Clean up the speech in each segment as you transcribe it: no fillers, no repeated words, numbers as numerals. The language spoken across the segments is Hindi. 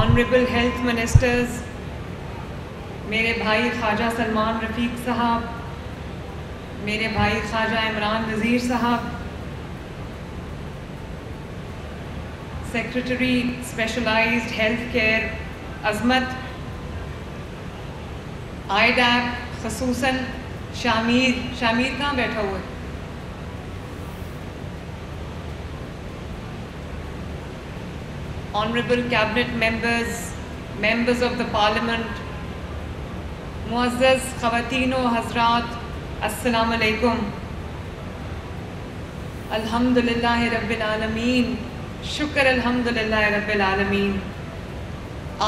ऑनरेबल हेल्थ मिनिस्टर्स, मेरे भाई ख्वाजा सलमान रफीक साहब, मेरे भाई ख्वाजा इमरान नज़ीर साहब, secretary specialised health care Azmat, आईडैब खसूसन शामिर कहाँ बैठा हुआ है, honourable cabinet members, members of the parliament, मुअज़्ज़ज़ ख़वातीन व हज़रात, अस्सलाम अलैकुम। अल्हम्दुलिल्लाह रब्बिल आलमीन, शुक्र अल्हम्दुलिल्लाह रब्बिल आलमीन।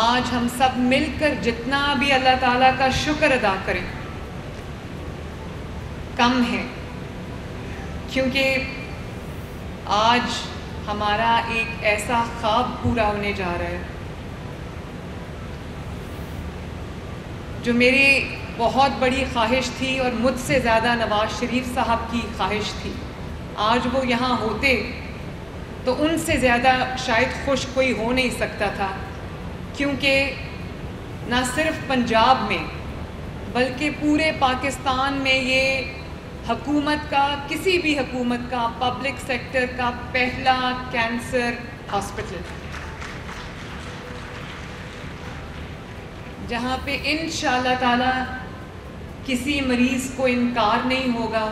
आज हम सब मिलकर जितना भी अल्लाह ताला का शुक्र अदा करें कम है, क्योंकि आज हमारा एक ऐसा ख्वाब पूरा होने जा रहा है जो मेरी बहुत बड़ी ख्वाहिश थी और मुझसे ज़्यादा नवाज शरीफ साहब की ख्वाहिश थी। आज वो यहाँ होते तो उनसे ज़्यादा शायद खुश कोई हो नहीं सकता था, क्योंकि ना सिर्फ पंजाब में बल्कि पूरे पाकिस्तान में ये हकूमत का, किसी भी हकूमत का, पब्लिक सेक्टर का पहला कैंसर हॉस्पिटल, जहाँ पे इंशाअल्लाह ताला किसी मरीज़ को इनकार नहीं होगा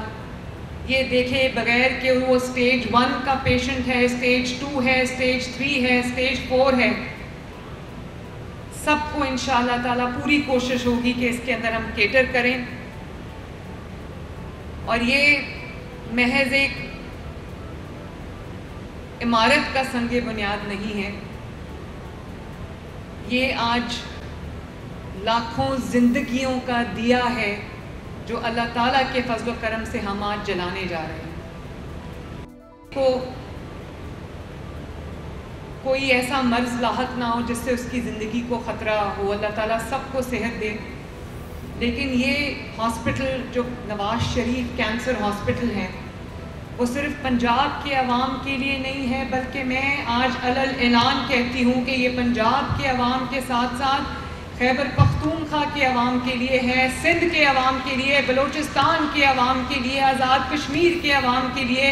ये देखे बगैर कि वो स्टेज 1 का पेशेंट है, स्टेज 2 है, स्टेज 3 है, स्टेज 4 है। सबको इंशाअल्लाह ताला पूरी कोशिश होगी कि इसके अंदर हम कैटर करें, और ये महज एक इमारत का संगे बुनियाद नहीं है, ये आज लाखों जिंदगियों का दिया है जो अल्लाह ताला के फजल व करम से हम आज जलाने जा रहे हैं। तो कोई ऐसा मर्ज़ लाहक ना हो जिससे उसकी ज़िंदगी को ख़तरा हो, अल्लाह ताला सबको सेहत दे। लेकिन ये हॉस्पिटल जो नवाज शरीफ कैंसर हॉस्पिटल है, वो सिर्फ पंजाब के आवाम के लिए नहीं है, बल्कि मैं आज अलल ऐलान कहती हूँ कि ये पंजाब के आवाम के साथ साथ खैबर पख्तूनख्वा के आवाम के लिए है, सिंध के आवाम के लिए, बलूचिस्तान के आवाम के लिए, आज़ाद कश्मीर के आवाम के लिए,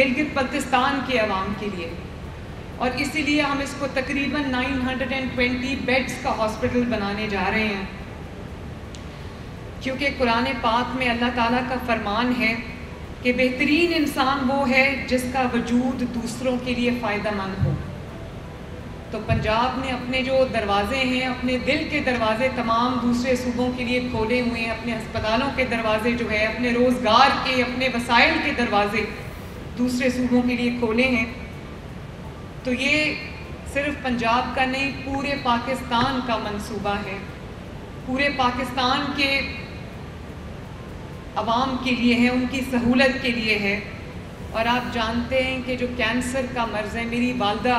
गिलगित बल्तिस्तान के आवाम के लिए, और इसीलिए हम इसको तकरीबन 920 बेड्स का हॉस्पिटल बनाने जा रहे हैं। क्योंकि कुरान पाक में अल्लाह ताला का फरमान है कि बेहतरीन इंसान वो है जिसका वजूद दूसरों के लिए फ़ायदा मंद हो। तो पंजाब ने अपने जो दरवाज़े हैं, अपने दिल के दरवाज़े तमाम दूसरे सूबों के लिए खोले हुए हैं, अपने अस्पतालों के दरवाज़े जो है, अपने रोज़गार के, अपने वसाइल के दरवाज़े दूसरे सूबों के लिए खोले हैं। तो ये सिर्फ पंजाब का नहीं, पूरे पाकिस्तान का मंसूबा है, पूरे पाकिस्तान के आवाम के लिए है, उनकी सहूलत के लिए है। और आप जानते हैं कि जो कैंसर का मर्ज़ है, मेरी वालदा,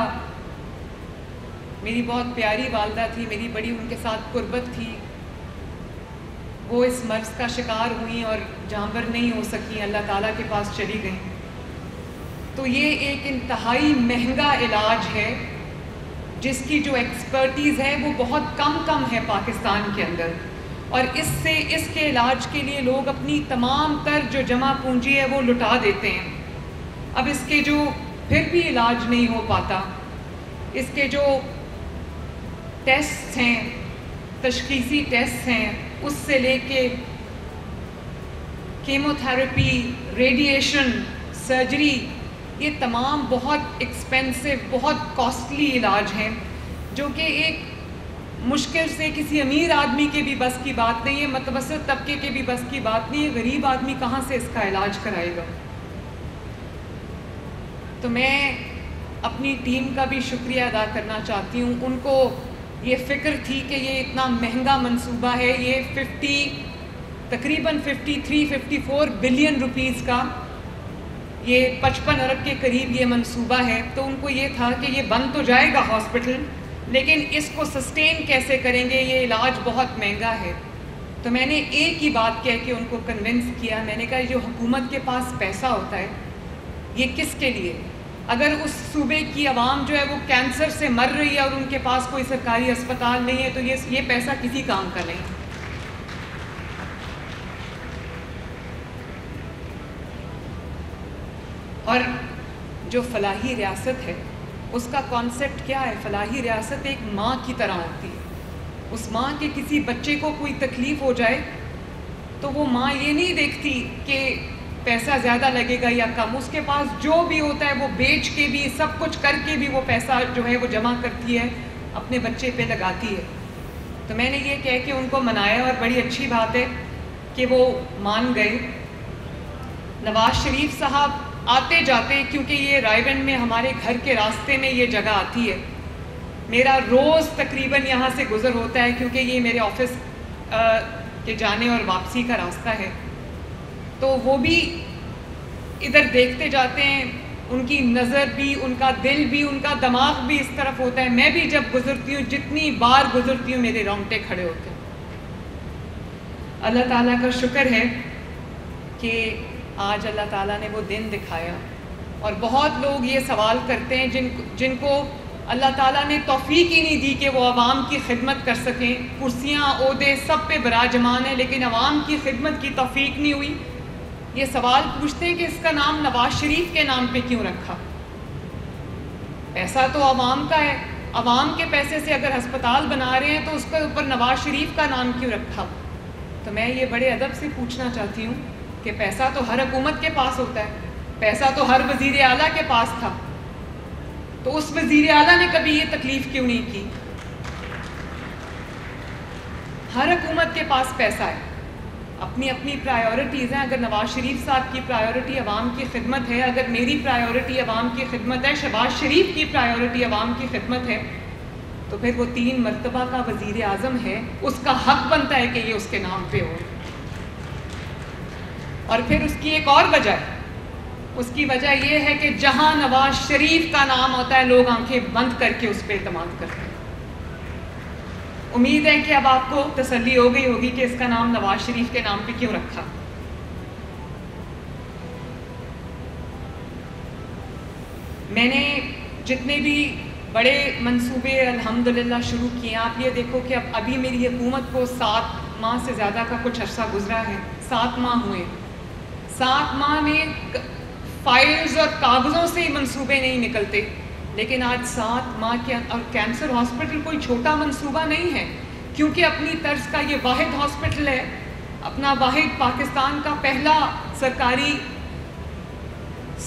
मेरी बहुत प्यारी वालदा थी, मेरी बड़ी उनके साथ कुर्बत थी, वो इस मर्ज़ का शिकार हुई और जानवर नहीं हो सकी, अल्लाह ताला के पास चली गई। तो ये एक इंतहाई महंगा इलाज है जिसकी जो एक्सपर्टीज़ है वो बहुत कम है पाकिस्तान के अंदर, और इससे, इसके इलाज के लिए लोग अपनी तमाम तर जो जमा पूंजी है वो लुटा देते हैं। अब इसके जो फिर भी इलाज नहीं हो पाता, इसके जो टेस्ट हैं, तशखीसी टेस्ट हैं, उससे लेके कीमोथेरेपी, रेडिएशन, सर्जरी, ये तमाम बहुत एक्सपेंसिव, बहुत कॉस्टली इलाज हैं, जो कि एक मुश्किल से किसी अमीर आदमी के भी बस की बात नहीं है, मतवसत तबके के भी बस की बात नहीं है, गरीब आदमी कहाँ से इसका इलाज कराएगा। तो मैं अपनी टीम का भी शुक्रिया अदा करना चाहती हूँ, उनको ये फ़िक्र थी कि ये इतना महंगा मंसूबा है, ये तकरीबन 53-54 बिलियन रुपीज़ का, ये 55 अरब के करीब ये मंसूबा है। तो उनको ये था कि ये बन तो जाएगा हॉस्पिटल, लेकिन इसको सस्टेन कैसे करेंगे, ये इलाज बहुत महंगा है। तो मैंने एक ही बात कह के उनको कन्विंस किया, मैंने कहा जो हुकूमत के पास पैसा होता है ये किसके लिए, अगर उस सूबे की आवाम जो है वो कैंसर से मर रही है और उनके पास कोई सरकारी अस्पताल नहीं है तो ये पैसा किसी काम का नहीं है। और जो फलाही रियासत है उसका कॉन्सेप्ट क्या है? फलाही रियासत एक माँ की तरह होती है। उस माँ के किसी बच्चे को कोई तकलीफ़ हो जाए तो वो माँ ये नहीं देखती कि पैसा ज़्यादा लगेगा या कम, उसके पास जो भी होता है वो बेच के भी सब कुछ करके भी वो पैसा जो है वो जमा करती है, अपने बच्चे पे लगाती है। तो मैंने ये कह के उनको मनाया और बड़ी अच्छी बात है कि वो मान गए। नवाज़ शरीफ साहब आते जाते, क्योंकि ये रायवन में हमारे घर के रास्ते में ये जगह आती है, मेरा रोज़ तकरीबन यहाँ से गुज़र होता है क्योंकि ये मेरे ऑफिस के जाने और वापसी का रास्ता है। तो वो भी इधर देखते जाते हैं, उनकी नज़र भी, उनका दिल भी, उनका दिमाग भी इस तरफ होता है। मैं भी जब गुज़रती हूँ, जितनी बार गुज़रती हूँ मेरे रोंगटे खड़े होते हैं। अल्लाह ताला का शुक्र है कि आज अल्लाह ताला ने वो दिन दिखाया। और बहुत लोग ये सवाल करते हैं जिनको अल्लाह ताला ने तौफीक ही नहीं दी कि वो आवाम की खिदमत कर सकें, कुर्सियाँ ओहदे सब पे बराजमान है लेकिन आवाम की खिदमत की तौफीक नहीं हुई। ये सवाल पूछते हैं कि इसका नाम नवाज शरीफ के नाम पे क्यों रखा? पैसा तो आवाम का है, आवाम के पैसे से अगर अस्पताल बना रहे हैं तो उसके ऊपर नवाज शरीफ का नाम क्यों रखा? तो मैं ये बड़े अदब से पूछना चाहती हूँ कि पैसा तो हर हुकूमत के पास होता है, पैसा तो हर वज़ीर आला के पास था, तो उस वज़ीर आला ने कभी ये तकलीफ़ क्यों नहीं की? हर हुकूमत के पास पैसा है, अपनी अपनी प्रायोरिटीज़ हैं। अगर नवाज शरीफ साहब की प्रायोरिटी आवाम की खिदमत है, अगर मेरी प्रायोरिटी आवाम की खिदमत है, शबाज शरीफ की प्रायोरिटी आवाम की खिदमत है, तो फिर वो 3 मरतबा का वज़ीर आज़म है, उसका हक बनता है कि ये उसके नाम पे हो। और फिर उसकी एक और वजह है, उसकी वजह ये है कि जहाँ नवाज शरीफ का नाम होता है लोग आंखें बंद करके उस पर एतमाद करते हैं। उम्मीद है कि अब आपको तसल्ली हो गई होगी कि इसका नाम नवाज शरीफ के नाम पे क्यों रखा। मैंने जितने भी बड़े मंसूबे अल्हम्दुलिल्लाह शुरू किए, आप ये देखो कि अब अभी मेरी हुकूमत को 7 माह से ज़्यादा का कुछ अर्सा गुजरा है, 7 माह हुए। 7 माह में फाइल्स और कागज़ों से मंसूबे नहीं निकलते, लेकिन आज 7 माह के और कैंसर हॉस्पिटल कोई छोटा मंसूबा नहीं है, क्योंकि अपनी तर्ज का ये वाहिद हॉस्पिटल है, अपना वाहिद पाकिस्तान का पहला सरकारी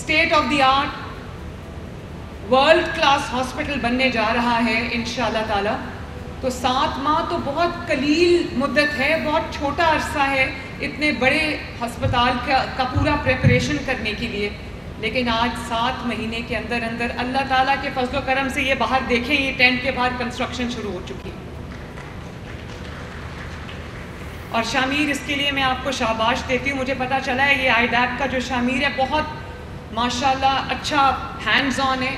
state of the art world class hospital बनने जा रहा है इंशाअल्लाह ताला। तो 7 माह तो बहुत कलील मुद्दत है, बहुत छोटा अरसा है इतने बड़े हस्पताल का पूरा प्रेपरेशन करने के लिए। लेकिन आज 7 महीने के अंदर अंदर अल्लाह ताला के फजलो करम से ये बाहर देखें, ये टेंट के बाहर कंस्ट्रक्शन शुरू हो चुकी है। और शामीर इसके लिए मैं आपको शाबाश देती हूँ। मुझे पता चला है ये आईडैब का जो शामीर है बहुत माशाल्लाह अच्छा हैंड्स ऑन है।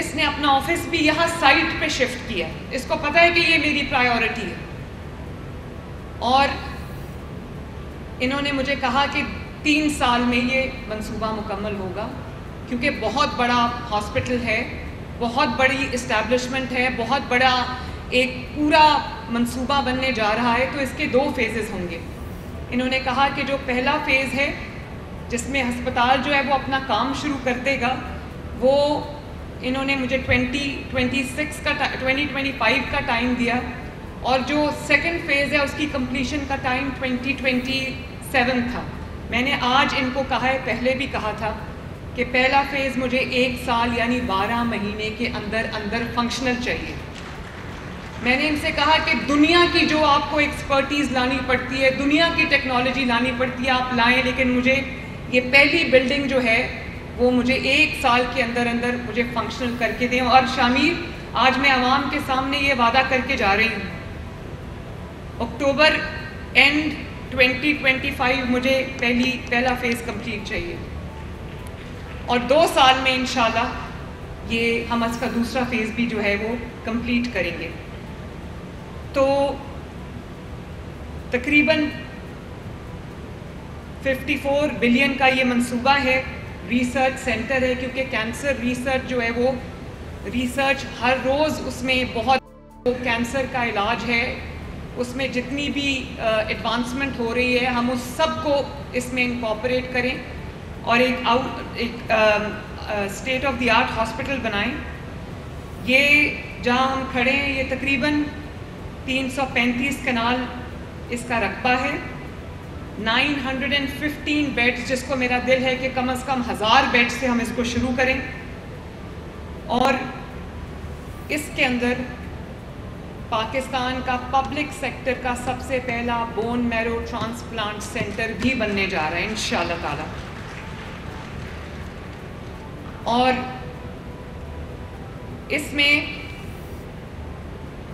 इसने अपना ऑफिस भी यहाँ साइट पे शिफ्ट किया, इसको पता है कि ये मेरी प्रायोरिटी है। और इन्होंने मुझे कहा कि 3 साल में ये मंसूबा मुकम्मल होगा, क्योंकि बहुत बड़ा हॉस्पिटल है, बहुत बड़ी इस्टेब्लिशमेंट है, बहुत बड़ा एक पूरा मंसूबा बनने जा रहा है। तो इसके 2 फेजेस होंगे। इन्होंने कहा कि जो पहला फ़ेज़ है जिसमें हस्पताल जो है वो अपना काम शुरू कर देगा, वो इन्होंने मुझे 2025 का टाइम दिया। और जो सेकेंड फ़ेज़ है उसकी कम्प्लीशन का टाइम 2027 था। मैंने आज इनको कहा है, पहले भी कहा था कि पहला फ़ेज़ मुझे 1 साल यानी 12 महीने के अंदर अंदर फंक्शनल चाहिए। मैंने इनसे कहा कि दुनिया की जो आपको एक्सपर्टीज़ लानी पड़ती है, दुनिया की टेक्नोलॉजी लानी पड़ती है, आप लाएं, लेकिन मुझे ये पहली बिल्डिंग जो है वो मुझे 1 साल के अंदर अंदर मुझे फंक्शनल करके दें। और शामिल आज मैं आवाम के सामने ये वादा करके जा रही हूँ, अक्टूबर एंड 2025 मुझे पहला फ़ेज़ कंप्लीट चाहिए। और 2 साल में इंशाल्लाह ये हम इसका दूसरा फ़ेज़ भी जो है वो कंप्लीट करेंगे। तो तकरीबन 54 बिलियन का ये मंसूबा है। रिसर्च सेंटर है, क्योंकि कैंसर रिसर्च जो है वो रिसर्च हर रोज़ उसमें बहुत कैंसर का इलाज है, उसमें जितनी भी एडवांसमेंट हो रही है हम उस सब को इसमें इंकॉर्पोरेट करें और एक state of the art hospital बनाएं। ये जहां हम खड़े हैं ये तकरीबन 335 कनाल इसका रकबा है, 915 बेड्स, जिसको मेरा दिल है कि कम से कम 1000 बेड्स से हम इसको शुरू करें। और इसके अंदर पाकिस्तान का पब्लिक सेक्टर का सबसे पहला बोन मैरो ट्रांसप्लांट सेंटर भी बनने जा रहा है इंशाल्लाह ताला। और इसमें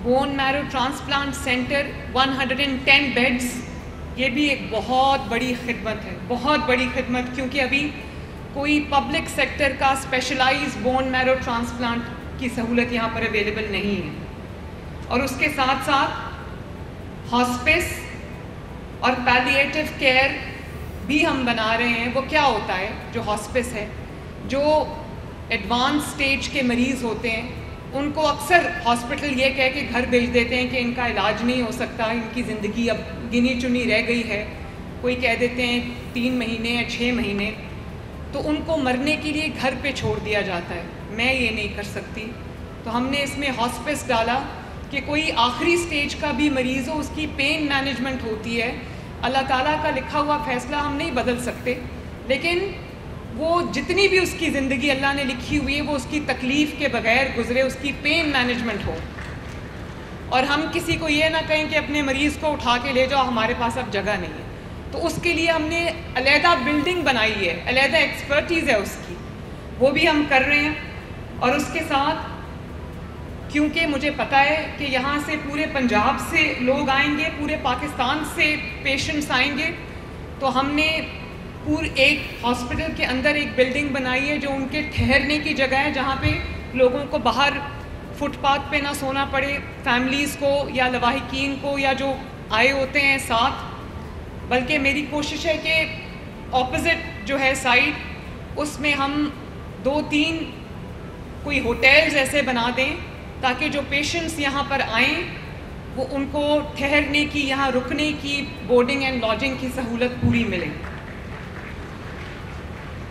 bone marrow transplant centre 110 beds, ये भी एक बहुत बड़ी खिदमत है, बहुत बड़ी खिदमत, क्योंकि अभी कोई पब्लिक सेक्टर का स्पेशलाइज बोन मैरो ट्रांसप्लांट की सहूलत यहाँ पर अवेलेबल नहीं है। और उसके साथ साथ हॉस्पिस और पैलिएटिव केयर भी हम बना रहे हैं। वो क्या होता है? जो हॉस्पिस है, जो एडवांस स्टेज के मरीज़ होते हैं उनको अक्सर हॉस्पिटल ये कह के घर भेज देते हैं कि इनका इलाज नहीं हो सकता, इनकी ज़िंदगी अब गिनी चुनी रह गई है, कोई कह देते हैं 3 महीने या 6 महीने, तो उनको मरने के लिए घर पे छोड़ दिया जाता है। मैं ये नहीं कर सकती, तो हमने इसमें हॉस्पिस डाला कि कोई आखिरी स्टेज का भी मरीज़ हो, उसकी पेन मैनेजमेंट होती है। अल्लाह ताला का लिखा हुआ फ़ैसला हम नहीं बदल सकते, लेकिन वो जितनी भी उसकी ज़िंदगी अल्लाह ने लिखी हुई है वो उसकी तकलीफ़ के बगैर गुजरे, उसकी पेन मैनेजमेंट हो। और हम किसी को ये ना कहें कि अपने मरीज़ को उठा के ले जाओ, हमारे पास अब जगह नहीं है। तो उसके लिए हमने अलहदा बिल्डिंग बनाई है, अलहदा एक्सपर्टीज़ है उसकी, वो भी हम कर रहे हैं। और उसके साथ, क्योंकि मुझे पता है कि यहाँ से पूरे पंजाब से लोग आएंगे, पूरे पाकिस्तान से पेशेंट्स आएंगे, तो हमने पूरे एक हॉस्पिटल के अंदर एक बिल्डिंग बनाई है जो उनके ठहरने की जगह है, जहाँ पे लोगों को बाहर फुटपाथ पे ना सोना पड़े, फैमिलीज़ को या लवाहिकीन को या जो आए होते हैं साथ। बल्कि मेरी कोशिश है कि ऑपोजिट जो है साइड, उसमें हम 2-3 कोई होटल्स ऐसे बना दें ताकि जो पेशेंट्स यहाँ पर आएँ वो उनको ठहरने की, यहाँ रुकने की, बोर्डिंग एंड लॉजिंग की सहूलत पूरी मिले।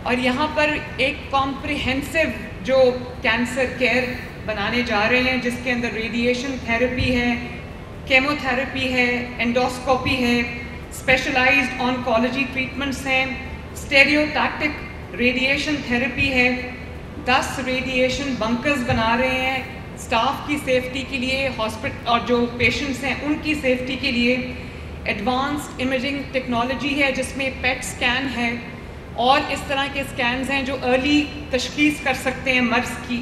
और यहाँ पर एक कॉम्प्रिहेंसिव जो कैंसर केयर बनाने जा रहे हैं, जिसके अंदर रेडिएशन थेरेपी है, केमोथेरेपी है, एंडोस्कोपी है, स्पेशलाइज्ड ऑनकोलॉजी ट्रीटमेंट्स हैं, स्टेरियोटैक्टिक रेडिएशन थेरेपी है, 10 रेडिएशन बंकर्स बना रहे हैं स्टाफ की सेफ्टी के लिए, हॉस्पिटल और जो पेशेंट्स हैं उनकी सेफ्टी के लिए। एडवांस्ड इमेजिंग टेक्नोलॉजी है जिसमें पेट स्कैन है और इस तरह के स्कैन्स हैं जो अर्ली तशखीस कर सकते हैं मर्ज़ की।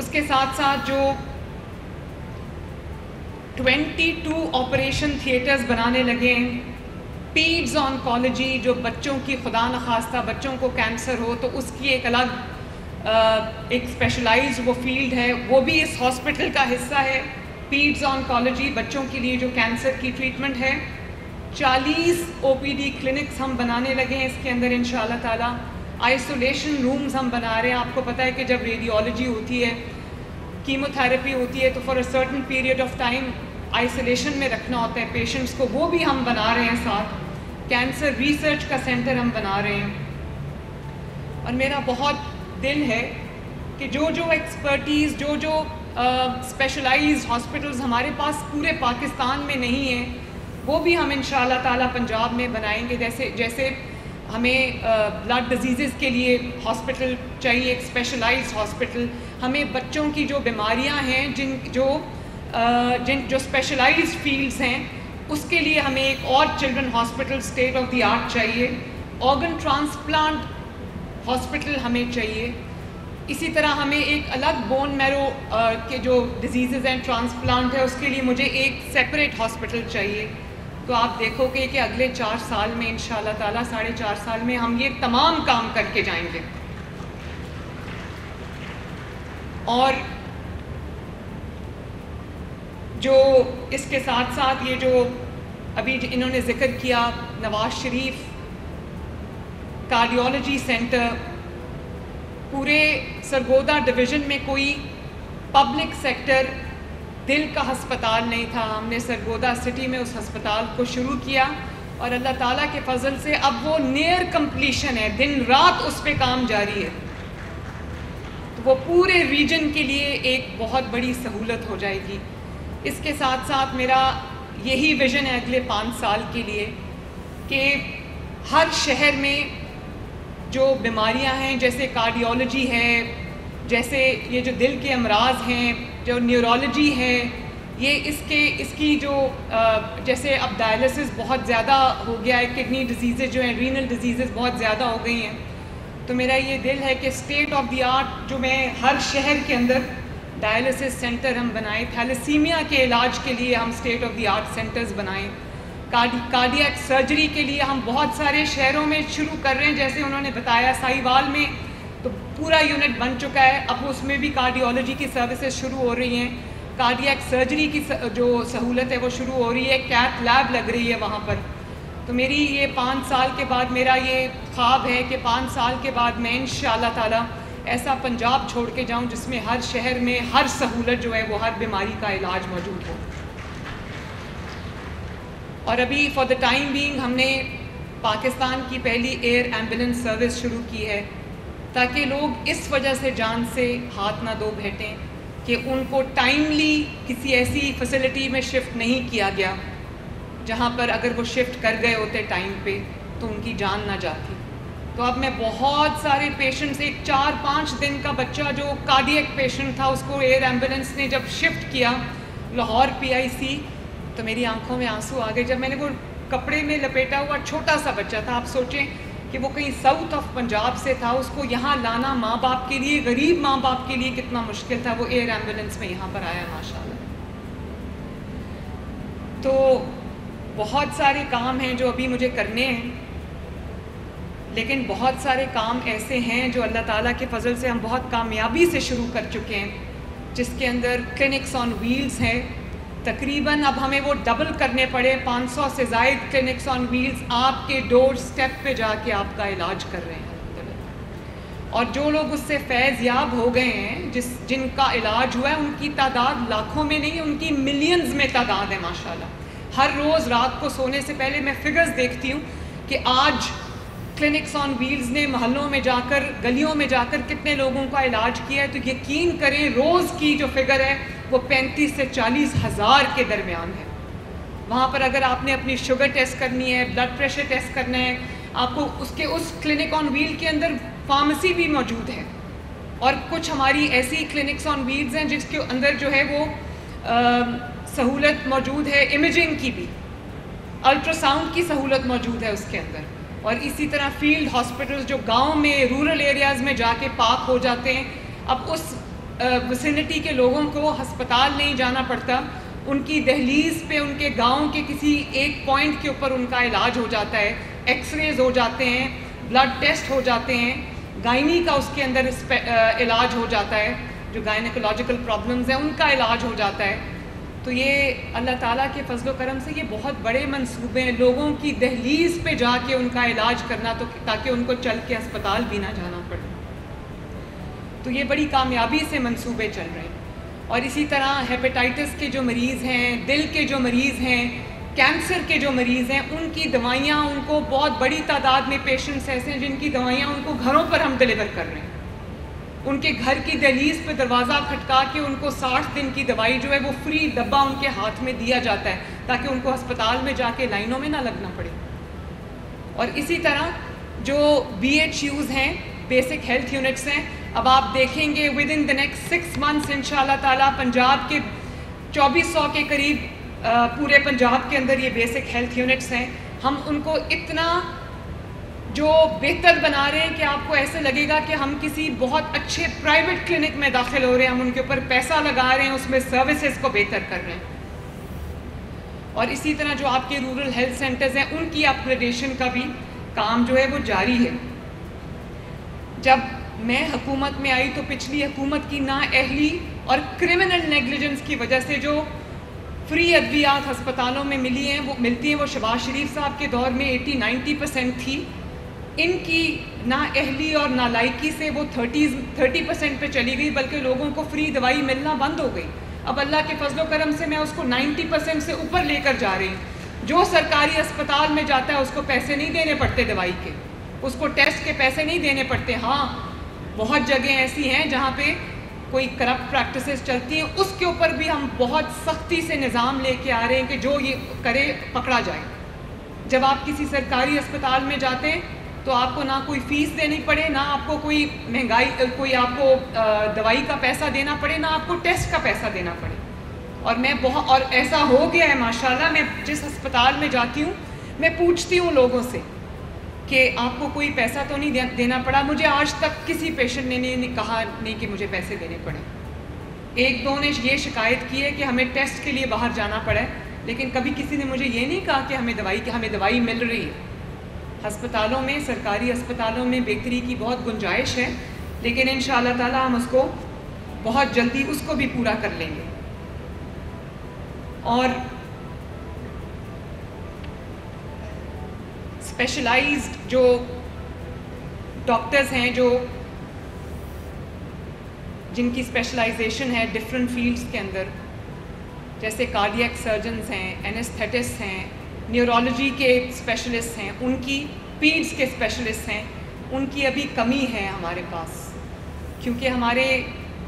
उसके साथ साथ जो 22 ऑपरेशन थिएटर्स बनाने लगे हैं, पीड्स ऑनकोलॉजी जो बच्चों की, खुदा न खास्ता बच्चों को कैंसर हो तो उसकी एक अलग एक स्पेशलाइज्ड वो फील्ड है, वो भी इस हॉस्पिटल का हिस्सा है। पीड्स ऑनकोलॉजी बच्चों के लिए जो कैंसर की ट्रीटमेंट है, 40 OPD क्लिनिक्स हम बनाने लगे हैं इसके अंदर इंशाल्लाह ताला। आइसोलेशन रूम्स हम बना रहे हैं। आपको पता है कि जब रेडियोलॉजी होती है, कीमोथेरेपी होती है, तो for a certain period of time isolation में रखना होता है पेशेंट्स को, वो भी हम बना रहे हैं साथ। कैंसर रिसर्च का सेंटर हम बना रहे हैं। और मेरा बहुत दिल है कि जो जो एक्सपर्टीज़, जो जो स्पेशलाइज्ड हॉस्पिटल्स हमारे पास पूरे पाकिस्तान में नहीं है, वो भी हम इंशाल्लाह ताला पंजाब में बनाएंगे। जैसे हमें ब्लड डिजीज़ के लिए हॉस्पिटल चाहिए, एक स्पेशलाइज्ड हॉस्पिटल, हमें बच्चों की जो बीमारियां हैं जिन जो स्पेशलाइज्ड फील्ड्स हैं उसके लिए हमें एक और children hospital state of the art चाहिए। ऑर्गन ट्रांसप्लांट हॉस्पिटल हमें चाहिए। इसी तरह हमें एक अलग बोन मैरो के जो डिजीज़ हैं, ट्रांसप्लांट है, उसके लिए मुझे एक सेपरेट हॉस्पिटल चाहिए। तो आप देखोगे कि अगले 4 साल में इंशाल्लाह ताला, 4.5 साल में हम ये तमाम काम करके जाएंगे। और जो इसके साथ साथ ये जो अभी इन्होंने ज़िक्र किया, नवाज शरीफ कार्डियोलॉजी सेंटर, पूरे सरगोदा डिवीज़न में कोई पब्लिक सेक्टर दिल का हस्पताल नहीं था। हमने सरगोदा सिटी में उस हस्पताल को शुरू किया और अल्लाह ताला के फजल से अब वो नियर कंप्लीशन है, दिन रात उस पर काम जारी है, तो वो पूरे रीजन के लिए एक बहुत बड़ी सहूलत हो जाएगी। इसके साथ साथ मेरा यही विज़न है अगले 5 साल के लिए कि हर शहर में जो बीमारियां हैं, जैसे कार्डियोलॉजी है, जैसे ये जो दिल के अमराज हैं, जो न्यूरोलॉजी है, ये इसकी जो जैसे अब डायलिसिस बहुत ज़्यादा हो गया है, किडनी डिजीज़ जो हैं, रीनल डिजीज़ बहुत ज़्यादा हो गई हैं, तो मेरा ये दिल है कि स्टेट ऑफ द आर्ट जो मैं हर शहर के अंदर डायलिसिस सेंटर हम बनाएं, थैलेसीमिया के इलाज के लिए हम state of the art centres बनाएं, कार्डियक सर्जरी के लिए हम बहुत सारे शहरों में शुरू कर रहे हैं। जैसे उन्होंने बताया साहिवाल में तो पूरा यूनिट बन चुका है, अब उसमें भी कार्डियोलॉजी की सर्विसेज शुरू हो रही हैं, कार्डियक सर्जरी की जो सहूलत है वो शुरू हो रही है, कैथ लैब लग रही है वहाँ पर। तो मेरी ये 5 साल के बाद मेरा ये ख्वाब है कि 5 साल के बाद मैं इंशाअल्लाह ताला ऐसा पंजाब छोड़ के जाऊँ जिसमें हर शहर में हर सहूलत जो है वो हर बीमारी का इलाज मौजूद हो। और अभी फॉर द टाइम बीइंग हमने पाकिस्तान की पहली एयर एम्बुलेंस सर्विस शुरू की है ताकि लोग इस वजह से जान से हाथ ना धो बैठें कि उनको टाइमली किसी ऐसी फैसिलिटी में शिफ्ट नहीं किया गया जहाँ पर अगर वो शिफ्ट कर गए होते टाइम पे तो उनकी जान ना जाती। तो अब मैं बहुत सारे पेशेंट्स, एक 4-5 दिन का बच्चा जो कार्डियक पेशेंट था उसको एयर एम्बुलेंस ने जब शिफ्ट किया लाहौर PIC, तो मेरी आंखों में आंसू आ गए जब मैंने वो कपड़े में लपेटा हुआ छोटा सा बच्चा था। आप सोचें कि वो कहीं साउथ ऑफ पंजाब से था, उसको यहाँ लाना माँ बाप के लिए, गरीब माँ बाप के लिए कितना मुश्किल था, वो एयर एम्बुलेंस में यहाँ पर आया माशाल्लाह। तो बहुत सारे काम हैं जो अभी मुझे करने हैं, लेकिन बहुत सारे काम ऐसे हैं जो अल्लाह ताला के फजल से हम बहुत कामयाबी से शुरू कर चुके हैं, जिसके अंदर क्लिनिक्स ऑन व्हील्स हैं। तकरीबन अब हमें वो डबल करने पड़े, 500 से ज़ायद क्लिनिक्स ऑन व्हील्स आपके डोर स्टेप पे जाके आपका इलाज कर रहे हैं। और जो लोग उससे फैज़ याब हो गए हैं, जिनका इलाज हुआ है, उनकी तादाद लाखों में नहीं, उनकी मिलियंस में तादाद है माशाल्लाह। हर रोज़ रात को सोने से पहले मैं फिगर्स देखती हूँ कि आज क्लिनिक्स ऑन व्हील्स ने महलों में जाकर, गलियों में जाकर कितने लोगों का इलाज किया है। तो यकीन करें रोज़ की जो फिगर है वो 35,000 से 40,000 के दरमियान है। वहाँ पर अगर आपने अपनी शुगर टेस्ट करनी है, ब्लड प्रेशर टेस्ट करना है, आपको उसके उस क्लिनिक ऑन व्हील के अंदर फार्मेसी भी मौजूद है। और कुछ हमारी ऐसी क्लिनिक्स ऑन व्हील्स हैं जिसके अंदर जो है वो सहूलत मौजूद है, इमेजिंग की भी, अल्ट्रासाउंड की सहूलत मौजूद है उसके अंदर। और इसी तरह फील्ड हॉस्पिटल्स जो गाँव में, रूरल एरियाज़ में जाके पाक हो जाते हैं, अब उस विसिनिटी के लोगों को हस्पताल नहीं जाना पड़ता, उनकी दहलीज़ पे उनके गांव के किसी एक पॉइंट के ऊपर उनका इलाज हो जाता है, एक्सरेज हो जाते हैं, ब्लड टेस्ट हो जाते हैं, गायनी का उसके अंदर इलाज हो जाता है, जो गायनिकोलॉजिकल प्रॉब्लम्स हैं उनका इलाज हो जाता है। तो ये अल्लाह ताला के फजलो करम से ये बहुत बड़े मंसूबे हैं, लोगों की दहलीज़ पे जाके उनका इलाज करना, तो ताकि उनको चल के अस्पताल भी ना जाना पड़े। तो ये बड़ी कामयाबी से मंसूबे चल रहे हैं। और इसी तरह हेपेटाइटिस के जो मरीज़ हैं, दिल के जो मरीज़ हैं, कैंसर के जो मरीज़ हैं, उनकी दवाइयाँ, उनको बहुत बड़ी तादाद में पेशेंट्स ऐसे हैं जिनकी दवाइयाँ उनको घरों पर हम डिलीवर कर रहे हैं। उनके घर की दहलीज़ पर दरवाज़ा खटका के उनको 60 दिन की दवाई जो है वो फ्री डब्बा उनके हाथ में दिया जाता है ताकि उनको अस्पताल में जाके लाइनों में ना लगना पड़े। और इसी तरह जो BHUs हैं, बेसिक हेल्थ यूनिट्स हैं, अब आप देखेंगे with in the next 6 months इंशाल्लाह ताला पंजाब के 2400 के करीब पूरे पंजाब के अंदर ये बेसिक हेल्थ यूनिट्स हैं। हम उनको इतना जो बेहतर बना रहे हैं कि आपको ऐसे लगेगा कि हम किसी बहुत अच्छे प्राइवेट क्लिनिक में दाखिल हो रहे हैं, हम उनके ऊपर पैसा लगा रहे हैं, उसमें सर्विसेज को बेहतर कर रहे हैं। और इसी तरह जो आपके रूरल हेल्थ सेंटर्स हैं उनकी अपग्रेडेशन का भी काम जो है वो जारी है। जब मैं हुकूमत में आई तो पिछली हुकूमत की नाअहली और क्रिमिनल नेगलिजेंस की वजह से जो फ्री अद्वियात अस्पतालों में मिली हैं वो शबाज शरीफ साहब के दौर में 80-90% थी। इनकी नाअहली और नालायकी से वो 30% पे चली गई, बल्कि लोगों को फ्री दवाई मिलना बंद हो गई। अब अल्लाह के फजलो करम से मैं उसको 90% से ऊपर लेकर जा रही हूँ। जो सरकारी अस्पताल में जाता है उसको पैसे नहीं देने पड़ते दवाई के, उसको टेस्ट के पैसे नहीं देने पड़ते। हाँ, बहुत जगह ऐसी हैं जहाँ पे कोई करप्ट प्रैक्टिसेस चलती हैं, उसके ऊपर भी हम बहुत सख्ती से निज़ाम लेके आ रहे हैं कि जो ये करे पकड़ा जाए। जब आप किसी सरकारी अस्पताल में जाते हैं तो आपको ना कोई फ़ीस देनी पड़े, ना आपको कोई महंगाई कोई आपको दवाई का पैसा देना पड़े, ना आपको टेस्ट का पैसा देना पड़े। और मैं बहुत और ऐसा हो गया है माशाल्लाह, मैं जिस अस्पताल में जाती हूँ मैं पूछती हूँ लोगों से कि आपको कोई पैसा तो नहीं देना पड़ा। मुझे आज तक किसी पेशेंट ने नहीं कहा नहीं कि मुझे पैसे देने पड़े। एक दो ने ये शिकायत की है कि हमें टेस्ट के लिए बाहर जाना पड़ा है, लेकिन कभी किसी ने मुझे ये नहीं कहा कि हमें दवाई मिल रही है। हस्पतालों में, सरकारी अस्पतालों में बेहतरी की बहुत गुंजाइश है, लेकिन इंशाअल्लाह ताला हम उसको बहुत जल्दी उसको भी पूरा कर लेंगे। और स्पेशलाइज्ड जो डॉक्टर्स हैं, जो जिनकी स्पेशलाइजेशन है डिफरेंट फील्ड्स के अंदर, जैसे कार्डियक सर्जन्स हैं, एनेस्थेटिस्ट हैं, न्यूरोलॉजी के स्पेशलिस्ट हैं, उनकी पीड्स के स्पेशलिस्ट हैं, उनकी अभी कमी है हमारे पास, क्योंकि हमारे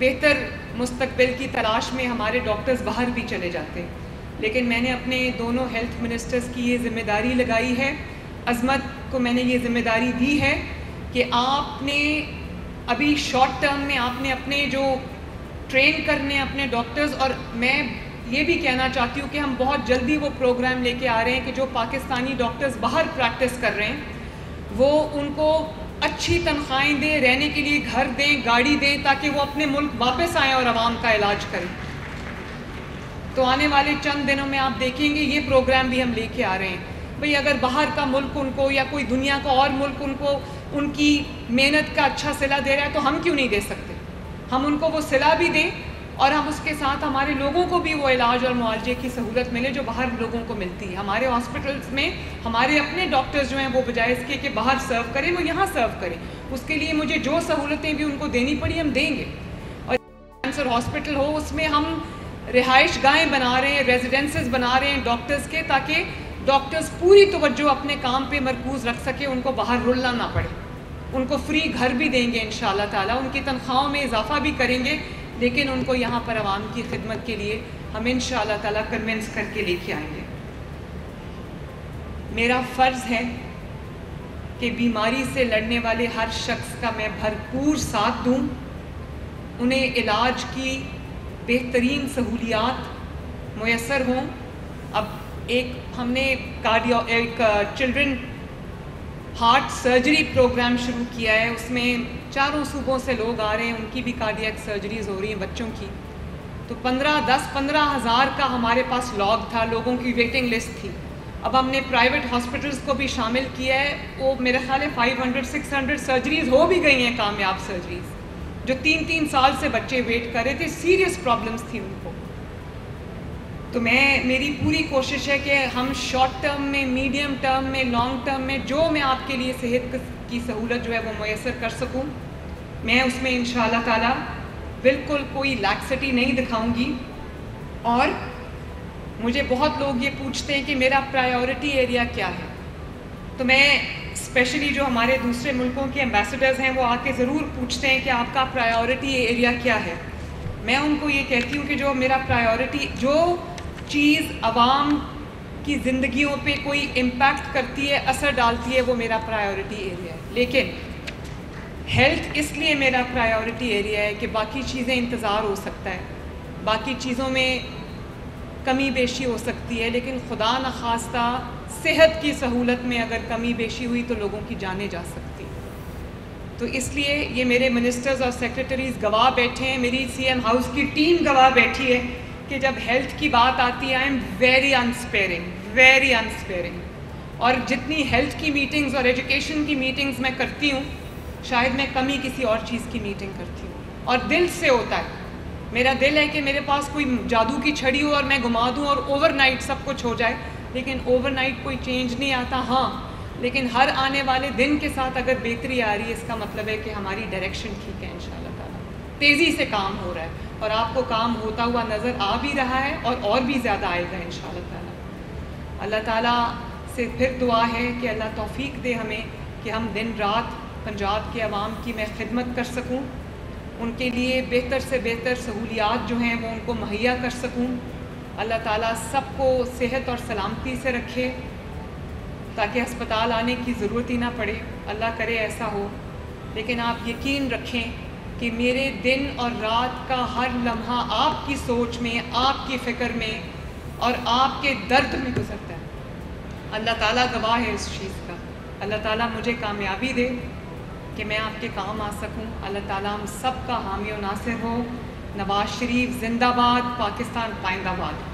बेहतर मुस्तकबिल की तलाश में हमारे डॉक्टर्स बाहर भी चले जाते हैं। लेकिन मैंने अपने दोनों हेल्थ मिनिस्टर्स की ये जिम्मेदारी लगाई है, अजमत को मैंने ये जिम्मेदारी दी है कि आपने अभी शॉर्ट टर्म में आपने अपने जो ट्रेन करने अपने डॉक्टर्स, और मैं ये भी कहना चाहती हूँ कि हम बहुत जल्दी वो प्रोग्राम लेके आ रहे हैं कि जो पाकिस्तानी डॉक्टर्स बाहर प्रैक्टिस कर रहे हैं वो उनको अच्छी तनख्वाहें दें, रहने के लिए घर दें, गाड़ी दें, ताकि वो अपने मुल्क वापस आएँ और आवाम का इलाज करें। तो आने वाले चंद दिनों में आप देखेंगे ये प्रोग्राम भी हम लेके आ रहे हैं। भाई अगर बाहर का मुल्क उनको या कोई दुनिया का और मुल्क उनको उनकी मेहनत का अच्छा सिला दे रहा है, तो हम क्यों नहीं दे सकते? हम उनको वो सिला भी दें और हम उसके साथ हमारे लोगों को भी वो इलाज और मुआवजे की सहूलत मिले जो बाहर लोगों को मिलती है। हमारे हॉस्पिटल्स में हमारे अपने डॉक्टर्स जो हैं वो बजाय इसके कि बाहर सर्व करें, वो यहाँ सर्व करें। उसके लिए मुझे जो सहूलतें भी उनको देनी पड़ी हम देंगे। और कैंसर हॉस्पिटल हो, उसमें हम रिहाइश गाहें बना रहे हैं, रेजिडेंसेस बना रहे हैं डॉक्टर्स के, ताकि डॉक्टर्स पूरी तवज्जो अपने काम पर मरकूज़ रख सके, उनको बाहर रुलना ना पड़े। उनको फ्री घर भी देंगे इंशाअल्लाह ताला, उनकी तनख्वाहों में इजाफा भी करेंगे, लेकिन उनको यहाँ पर आवाम की खिदमत के लिए हम इंशाअल्लाह ताला कन्विंस करके लेके आएंगे। मेरा फ़र्ज़ है कि बीमारी से लड़ने वाले हर शख्स का मैं भरपूर साथ दूँ, उन्हें इलाज की बेहतरीन सहूलियात मुयसर हों। अब एक हमने चिल्ड्रन हार्ट सर्जरी प्रोग्राम शुरू किया है, उसमें चारों सूबों से लोग आ रहे हैं, उनकी भी कार्डियक सर्जरीज हो रही हैं बच्चों की। तो 15,000 का हमारे पास लॉग था, लोगों की वेटिंग लिस्ट थी। अब हमने प्राइवेट हॉस्पिटल्स को भी शामिल किया है, वो मेरे ख्याल है 500-600 सर्जरीज हो भी गई हैं, कामयाब सर्जरीज, जो 3-3 साल से बच्चे वेट कर रहे थे, सीरियस प्रॉब्लम्स थी उनको। तो मेरी पूरी कोशिश है कि हम शॉर्ट टर्म में, मीडियम टर्म में, लॉन्ग टर्म में जो मैं आपके लिए सेहत की सहूलत जो है वो मुयसर कर सकूं, मैं उसमें इंशाअल्लाह ताला बिल्कुल कोई लैक्सिटी नहीं दिखाऊंगी। और मुझे बहुत लोग ये पूछते हैं कि मेरा प्रायोरिटी एरिया क्या है, तो मैं स्पेशली जो हमारे दूसरे मुल्कों के एम्बेसडर्स हैं वो आके ज़रूर पूछते हैं कि आपका प्रायोरिटी एरिया क्या है। मैं उनको ये कहती हूँ कि जो मेरा प्रायोरिटी, जो चीज़ आवाम की ज़िंदगियों पे कोई इम्पैक्ट करती है, असर डालती है, वो मेरा प्रायोरिटी एरिया है। लेकिन हेल्थ इसलिए मेरा प्रायोरिटी एरिया है कि बाकी चीज़ें इंतज़ार हो सकता है, बाकी चीज़ों में कमी बेशी हो सकती है, लेकिन खुदा न खास्ता सेहत की सहूलत में अगर कमी बेशी हुई तो लोगों की जाने जा सकती। तो इसलिए ये मेरे मिनिस्टर्स और सेक्रेटरीज़ गवाह बैठे हैं, मेरी CM हाउस की टीम गवाह बैठी है कि जब हेल्थ की बात आती है आई एम वेरी अनस्पेयरिंग। और जितनी हेल्थ की मीटिंग्स और एजुकेशन की मीटिंग्स मैं करती हूँ, शायद मैं कमी किसी और चीज़ की मीटिंग करती हूँ। और दिल से होता है, मेरा दिल है कि मेरे पास कोई जादू की छड़ी हो और मैं घुमा दूँ और ओवरनाइट सब कुछ हो जाए, लेकिन ओवरनाइट कोई चेंज नहीं आता। हाँ, लेकिन हर आने वाले दिन के साथ अगर बेहतरी आ रही है, इसका मतलब है कि हमारी डायरेक्शन ठीक है इंशाल्लाह ताला। तेज़ी से काम हो रहा है और आपको काम होता हुआ नज़र आ भी रहा है और भी ज़्यादा आएगा इंशाल्लाह ताला। अल्लाह ताला से फिर दुआ है कि अल्लाह तौफीक दे हमें कि हम दिन रात पंजाब के अवाम की मैं खिदमत कर सकूँ, उनके लिए बेहतर से बेहतर सहूलियात जो हैं वो उनको मुहैया कर सकूँ। अल्लाह ताला सबको सेहत और सलामती से रखे ताकि अस्पताल आने की ज़रूरत ही ना पड़े, अल्लाह करे ऐसा हो। लेकिन आप यकीन रखें कि मेरे दिन और रात का हर लम्हा आपकी सोच में, आपकी फ़िक्र में और आपके दर्द में गुजरता है। अल्लाह ताला गवाह है इस चीज़ का। अल्लाह ताला मुझे कामयाबी दे कि मैं आपके काम आ सकूं। अल्लाह ताला हम सब का हामी और नासिर हो। नवाज शरीफ जिंदाबाद, पाकिस्तान पाइंदाबाद।